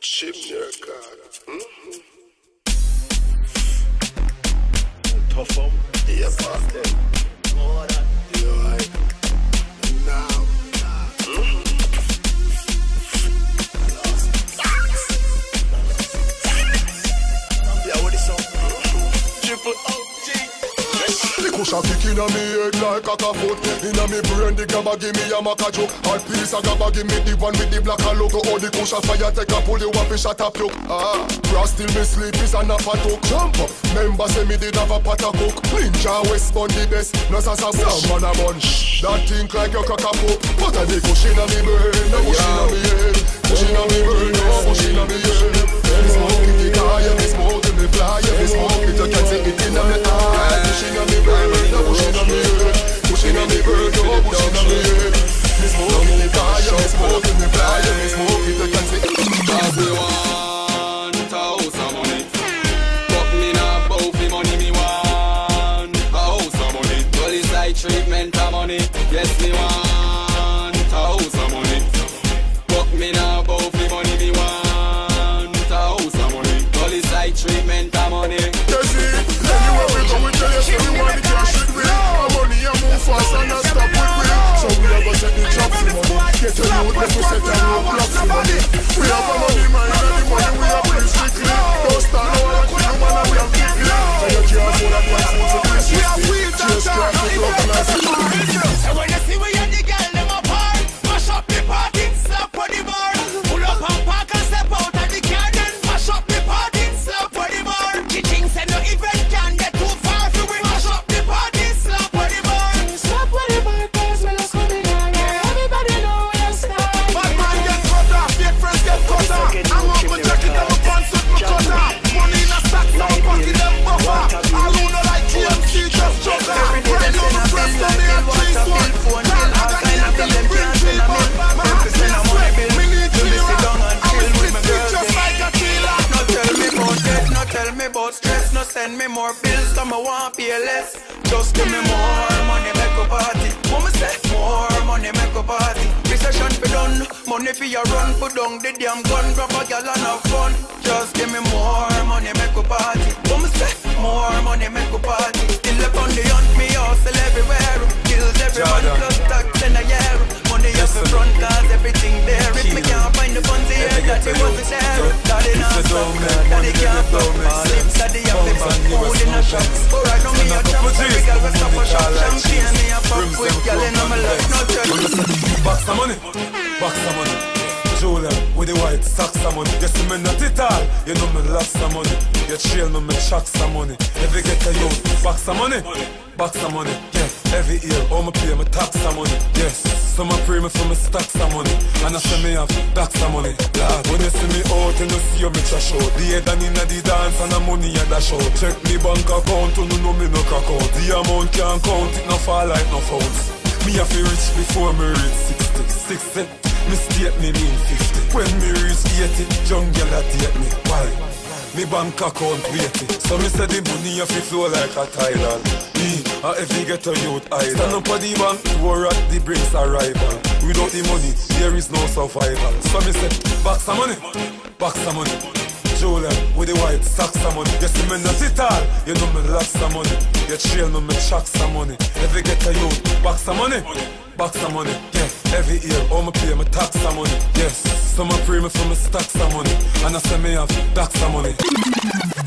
Şimdiye kadar Tofum diye baktım Morak diyor Now Yeah, what is on? Triple OG The cushion kick inna me head like a foot Inna me brain the gabba give me a maca joke All piece a gabba give me the one with the black logo All the cushion fire take a pull you up and shut up you Brass till me sleep is an half a talk Jump up, member say me did have a pot of coke Ninja West bun the best, no sasa push Man a munch, that think like your crack a poke But I the cushion inna me brain, the cushion inna me head Cushion inna me brain, the cushion inna me head Every smoke in the car, every smoke in the fly Every smoke it you can see it inna me eye Pushing on me bird, no pushing on me bird Pushing on me bird, no pushing on me bird Me smoke in the fire, me smoke in the fire Me smoke in the country Cause we want a house of money But me not bow for money, me want a house of money Police like treatment of money Yes, me want a house of money But me not bow for money, me want a house of money Police like treatment of money Yes, it Everyone cash it with our money and move fast and not stop with me. So we have a set the job for money. Get a load that we set a roadblock for money. We have a money mind and the money we have been strictly. Don't stand out like we human and we have quickly. And you can't hold up my food to this quickly. Just grab the block and I see you. And when you see we and the girl them apart, mash up the party, slap on the bar. Pull up and park and step out of the car then mash up the party, slap on the bar. The things and no event. Send me more bills, so I won't pay less. Just give me more money, make a party. Mama say more money, make a party. Recession be done, money for your run. Put down the damn gun, grab a girl and have fun. Just give me more money, make a party. Mama say more money, make a party. Still up on the hunt, me hustle everywhere. Kills everyone, plus tax and a year. Money up in front, cause everything there. If me can't find the funds here, daddy wasn't there. Daddy not stuck, daddy can't go. Shots. All right, now me a champ, every girl will stop a shot. Champagne, me a pop with girl in my life, no joke. Box of money, jeweler with the white socks of money. You see me not it all, you know me lots of money. You trail me, me chucks of money. Every get a youth, box of money, yeah. Every year, all me pay me tax of money, yes. So me pray me for me stacks of money, and I say me have tax of money. Lord, when you see me out, you know see you me trash out. The head and inna the dance, and the money and dash out. Check me bank account, you know me no crack out. The amount can't count, it no fall like no ounce. Me have to rich before me reach 60, 60. Me state me mean 50. When me reach 80, young girl a date me. Why? Me bank account waiting. So me say the money have to flow like a Thailand. Me a every ghetto youth island. Stand up at the bank, we're at the brink's arrival. Without the money, there is no survival. So me say, box of money, box of money. Jeweler with the white socks of money. You see me not it all, you know me lots of money. You trail me, me chucks of money. Every ghetto youth, box of money. Box of money, yeah. Every year, all me pay me tax of money, yes. So me pray me for me stacks of money, and I say me have tax of money.